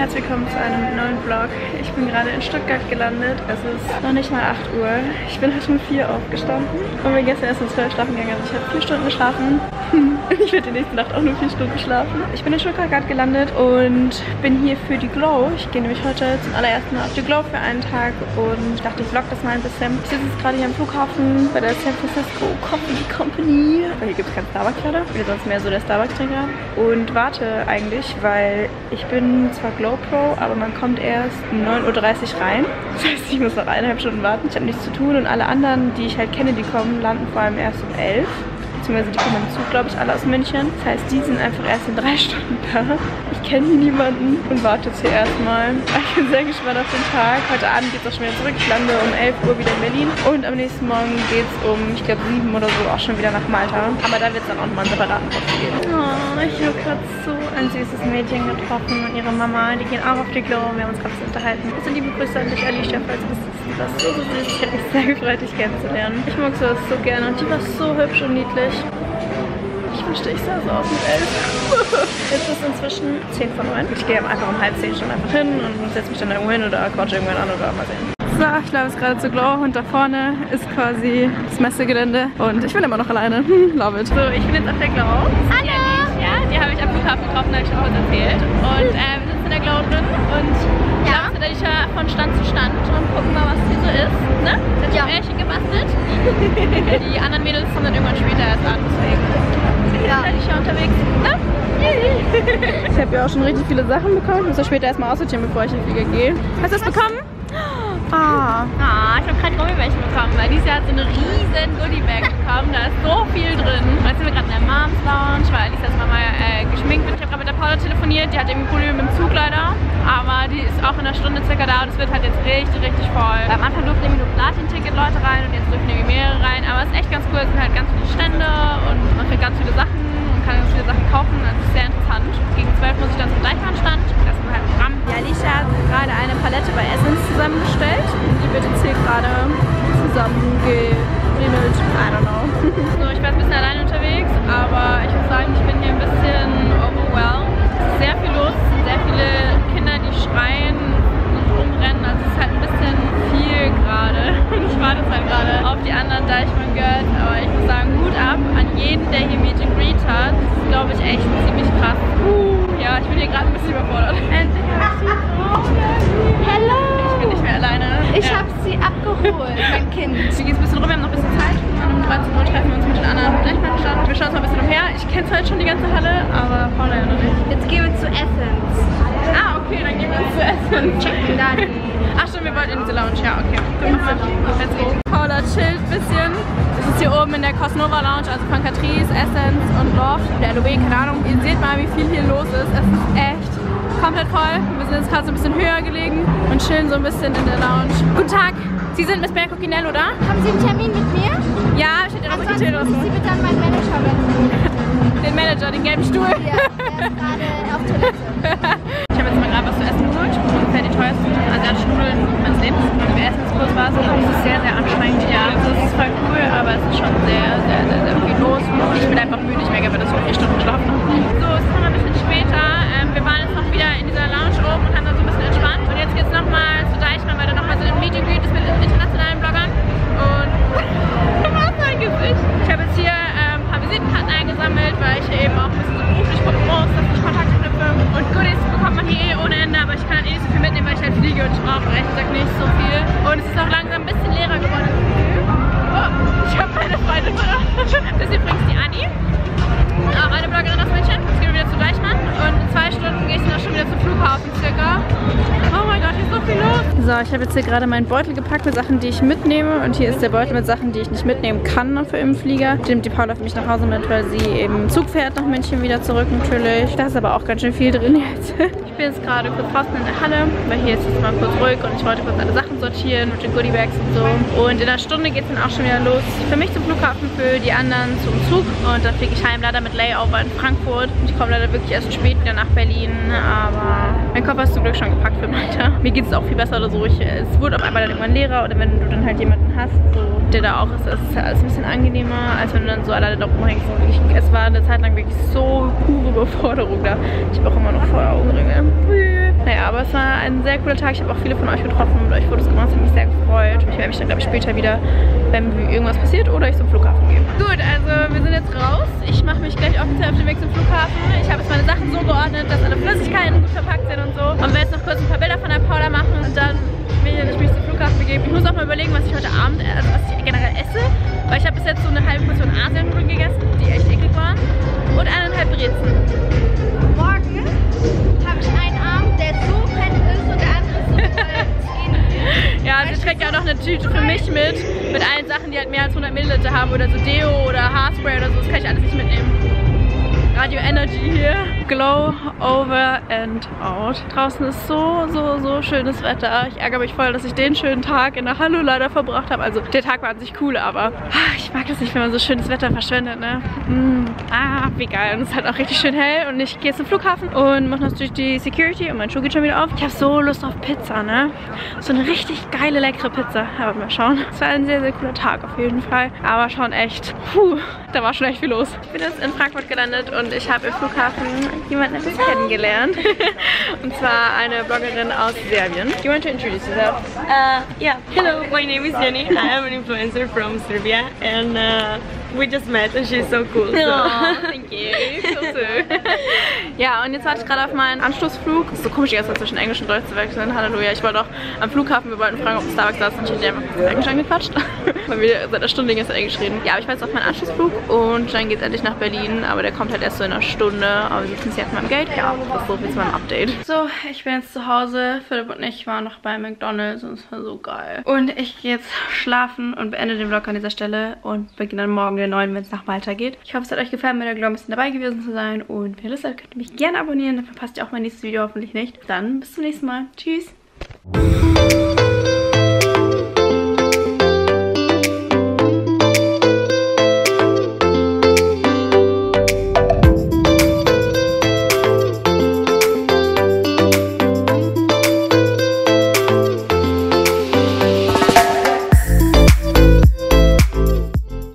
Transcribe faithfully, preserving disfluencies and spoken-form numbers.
herzlich willkommen zu einem neuen Vlog. Ich bin gerade in Stuttgart gelandet. Es ist noch nicht mal acht Uhr. Ich bin heute um vier aufgestanden und bin gestern erst um zwölf schlafen gegangen. Also ich habe vier Stunden geschlafen. Ich werde die nächste Nacht auch nur vier Stunden schlafen. Ich bin in Stuttgart gerade gelandet und bin hier für die Glow. Ich gehe nämlich heute zum allerersten Mal auf die Glow für einen Tag und dachte, ich vlog das mal ein bisschen. Ich sitze jetzt gerade hier am Flughafen bei der San Francisco Coffee Company. Weil hier gibt es keinen Starbucks leider. Ich bin sonst mehr so der Starbucks-Trinker. Und warte eigentlich, weil ich bin zwar Glow Pro, aber man kommt erst um neun Uhr dreißig rein. Das heißt, ich muss noch eineinhalb Stunden warten. Ich habe nichts zu tun und alle anderen, die ich halt kenne, die kommen, landen vor allem erst um elf. Beziehungsweise die kommen im Zug, glaube ich, alle aus München. Das heißt, die sind einfach erst in drei Stunden da. Ich kenne hier niemanden und warte jetzt hier erstmal. Ich bin sehr gespannt auf den Tag. Heute Abend geht es auch schon wieder zurück. Ich lande um elf Uhr wieder in Berlin. Und am nächsten Morgen geht es um, ich glaube, sieben oder so auch schon wieder nach Malta. Aber da wird es dann auch nochmal einen separaten Post geben. Oh, ich habe gerade so ein süßes Mädchen getroffen und ihre Mama. Die gehen auch auf die Glow und wir haben uns gerade unterhalten. Also liebe Grüße an dich, Alicia, falls du das so süß. Ich habe mich sehr gefreut, dich kennenzulernen. Ich mag sowas so gerne und die war so hübsch und niedlich. Ich wünschte, ich saß auf dem elf. Jetzt ist inzwischen zehn vor neun. Ich gehe einfach um halb zehn schon einfach hin und setze mich dann irgendwo hin oder quatsche irgendwann an oder mal sehen. So, ich laufe jetzt gerade zu Glow und da vorne ist quasi das Messegelände und ich bin immer noch alleine. Hm, love it. So, ich bin jetzt auf der Glow. Hallo! Die, ja, die habe ich am Flughafen getroffen, habe ich auch erzählt. Und äh, wir sitzen in der Glow drin und ja, laufen natürlich von Stand zu Stand und gucken mal, was hier so ist. Ne? Sind ja Märchen gebastelt. Die anderen Mädels kommen dann irgendwann später erst an, deswegen. Ja. Ich bin unterwegs. Ja. Ich habe ja auch schon richtig viele Sachen bekommen. Ich muss ja später erstmal aussortieren, bevor ich in den Flieger gehe. Hast du das bekommen? Ah. ah ich habe gerade Gummibärchen bekommen, weil dieses Jahr hat sie eine riesen Goodiebag bekommen. Da ist so viel drin. Jetzt sind wir gerade in der Moms Lounge, weil Alice das mal äh, geschminkt wird. Ich habe gerade mit der Paula telefoniert, die hat eben Probleme mit dem Zug leider. Aber die ist auch in einer Stunde circa da und es wird halt jetzt richtig, richtig voll. Am Anfang durften irgendwie nur Platin-Ticket Leute rein und jetzt dürfen irgendwie mehrere rein. Aber es ist echt ganz cool, es sind halt ganz viele Stände und man kriegt ganz viele Sachen. Man kann ganz viele Sachen kaufen, das ist sehr interessant. Gegen zwölf muss ich dann zum Deichmann-Stand. Das ist halt Gramm. Ja, Alicia hat gerade eine Palette bei Essence zusammengestellt. Die wird jetzt hier gerade zusammengenäht. I don't know. So, ich war ein bisschen alleine unterwegs, aber ich muss sagen, ich bin hier ein bisschen overwhelmed. Es ist sehr viel los, es sind sehr viele Kinder, die schreien und rumrennen. Also es ist halt ein bisschen viel gerade. Und ich warte jetzt halt gerade auf die anderen Deichmann-Girls. Aber ich muss sagen, Hut ab an jeden, der hier Meet and Greet hat. Glaube ich echt ziemlich krass. Uh, ja, ich bin hier gerade ein bisschen überfordert. Endlich habe ich die Frau. Hello! Ich bin nicht mehr alleine. Ich ja. habe sie abgeholt, mein Kind. Hier geht es ein bisschen rum, wir haben noch ein bisschen Zeit. Und um dreizehn Uhr treffen wir uns mit den anderen Deichmann-Stand. Wir schauen uns mal ein bisschen umher. Ich kenne zwar jetzt schon die ganze Halle, aber Paula ja noch nicht. Jetzt gehen wir zu Essence. Ah, okay, dann gehen wir zu Essence. Checken da die. Ach stimmt, wir wollten in diese Lounge. Ja, okay. Dann machen wir. Let's go. Paula chillt ein bisschen. Das ist hier oben in der Cosnova Lounge, also von Catrice, Essence und Loft, der L O B, keine Ahnung. Ihr seht mal, wie viel hier los ist. Es ist echt komplett voll. Wir sind jetzt gerade so ein bisschen höher gelegen und chillen so ein bisschen in der Lounge. Guten Tag, Sie sind Miss Berg-Coquinello, oder? Haben Sie einen Termin mit mir? Ja, ich hätte noch einen Termin. Ansonsten Sie bitte an meinen Manager wechseln. Den Manager, den gelben Stuhl? Ja, der ist gerade auf Toilette. Ich habe jetzt mal gerade was zu essen geholt. Ungefähr die teuersten Ersatznudeln meines Lebens. Wenn wir Essenskurs waren, ist es sehr, sehr anstrengend. Ja, das ist voll cool, aber es ist schon sehr, sehr, sehr, sehr viel los. Ich bin einfach müde, ich merke, wenn das so vier Stunden geschlafen habe. So, es ist noch ein bisschen später. Wir waren jetzt noch wieder in dieser Lounge oben und haben da so ein bisschen entspannt. Und jetzt geht es nochmal zu Deichmann, weil da nochmal so ein Meeting geht mit internationalen Bloggern. Und was mein Gesicht. Ich habe jetzt hier ein paar Visitenkarten eingesammelt, weil ich hier eben auch ein bisschen so beruflich gucken muss, dass ich Kontakte knüpfe. Und Goodies bekommt man hier eh ohne Ende, aber ich kann eh nicht so viel mitnehmen, weil ich halt fliege und ich brauche ehrlich gesagt nicht so viel. Und es ist auch langsam ein bisschen leerer geworden. Oh, ich habe meine Freundin verraten. Das ist übrigens die Anni. Auch eine Bloggerin aus München. Jetzt gehen wir wieder zu Deichmann und in zwei Stunden gehe ich dann auch schon wieder zum Flughafen circa. Oh mein Gott, hier ist so viel los. So, ich habe jetzt hier gerade meinen Beutel gepackt mit Sachen, die ich mitnehme. Und hier ist der Beutel mit Sachen, die ich nicht mitnehmen kann für im Flieger. Den nimmt die Paula für mich nach Hause mit, weil sie eben Zug fährt nach München wieder zurück natürlich. Da ist aber auch ganz schön viel drin jetzt. Ich bin jetzt gerade kurz draußen in der Halle, weil hier ist jetzt mal kurz ruhig und ich wollte kurz alle Sachen sortieren mit den Goodiebags und so. Und in einer Stunde geht es dann auch schon wieder los. Für mich zum Flughafen, für die anderen zum Zug. Und dann fliege ich heim leider mit Layover in Frankfurt. Ich komme leider wirklich erst spät wieder nach Berlin, aber mein Koffer ist zum Glück schon gepackt für Malta. Mir geht es auch viel besser oder so. Ich, es wurde auf einmal dann irgendwann leerer oder wenn du dann halt jemanden hast, so, der da auch ist, ist es alles ein bisschen angenehmer, als wenn du dann so alleine da rumhängst. Und ich, es war eine Zeit lang wirklich so pure Überforderung da. Ich habe auch immer noch Augenringe. Naja, aber es war ein sehr cooler Tag. Ich habe auch viele von euch getroffen und euch Fotos gemacht. Es hat mich sehr gefreut. Ich werde mich dann, glaube ich, später wieder, wenn irgendwas passiert oder ich zum Flughafen gehe. Gut, also wir sind jetzt raus. Ich mache mich gleich offiziell auf den Weg zum Flughafen. Ich habe jetzt meine Sachen so geordnet, dass alle Flüssigkeiten gut verpackt sind und so. Und werde jetzt noch kurz ein paar Bilder von der Paula machen und dann bin ich natürlich zum Flughafen begeben. Ich muss auch mal überlegen, was ich heute Abend, also was ich generell esse. Weil ich habe bis jetzt so eine halbe Portion Asiennudeln gegessen, die echt eklig waren. Und eineinhalb Brezen. Morgen habe ich einen Abend, der so fett ist und der andere so fett. Ja, ich trägt ja auch noch eine Tüte für mich mit. Mit allen Sachen, die halt mehr als hundert Milliliter haben. Oder so Deo oder Haarspray oder so. Das kann ich alles nicht mitnehmen. Radio Energy hier. Glow over and out. Draußen ist so, so, so schönes Wetter. Ich ärgere mich voll, dass ich den schönen Tag in der Halle leider verbracht habe. Also der Tag war an sich cool, aber ach, ich mag das nicht, wenn man so schönes Wetter verschwendet, ne? Mm, ah, wie geil. Und es ist halt auch richtig schön hell und ich gehe jetzt zum Flughafen und mache natürlich die Security und mein Schuh geht schon wieder auf. Ich habe so Lust auf Pizza, ne? So eine richtig geile, leckere Pizza. Aber mal schauen. Es war ein sehr, sehr cooler Tag auf jeden Fall. Aber schon echt, puh, da war schon echt viel los. Ich bin jetzt in Frankfurt gelandet und ich habe im Flughafen jemanden etwas kennengelernt. Und zwar eine Bloggerin aus Serbien. Do you want to introduce yourself? Uh, yeah. Hello, my name is Jenny. I am an influencer from Serbia and uh, we just met and she's so cool. So. Oh, thank you. So, so. Ja, und jetzt warte ich gerade auf meinen Anschlussflug. Es ist so komisch, erstmal zwischen Englisch und Deutsch zu wechseln. Halleluja. Ich war doch am Flughafen. Wir wollten fragen, ob Starbucks da ist und ich hätte einfach Englisch angequatscht. Weil wir seit einer Stunde jetzt Englisch reden. Ja, aber ich war jetzt auf meinen Anschlussflug und dann geht es endlich nach Berlin. Aber der kommt halt erst so in einer Stunde. Aber wir müssen jetzt erstmal im Geld. Ja, das ist so viel zu meinem Update. So, ich bin jetzt zu Hause. Philipp und ich waren noch bei McDonalds und es war so geil. Und ich gehe jetzt schlafen und beende den Vlog an dieser Stelle und beginne dann morgen den neuen, wenn es nach Malta geht. Ich hoffe, es hat euch gefallen, mit der Glow ein bisschen dabei gewesen zu sein. Und wenn ihr Lust habt, könnt ihr mich gerne abonnieren. Dann verpasst ihr auch mein nächstes Video hoffentlich nicht. Dann bis zum nächsten Mal. Tschüss.